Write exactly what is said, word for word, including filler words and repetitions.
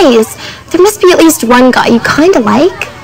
guys. There must be at least one guy you kind of like.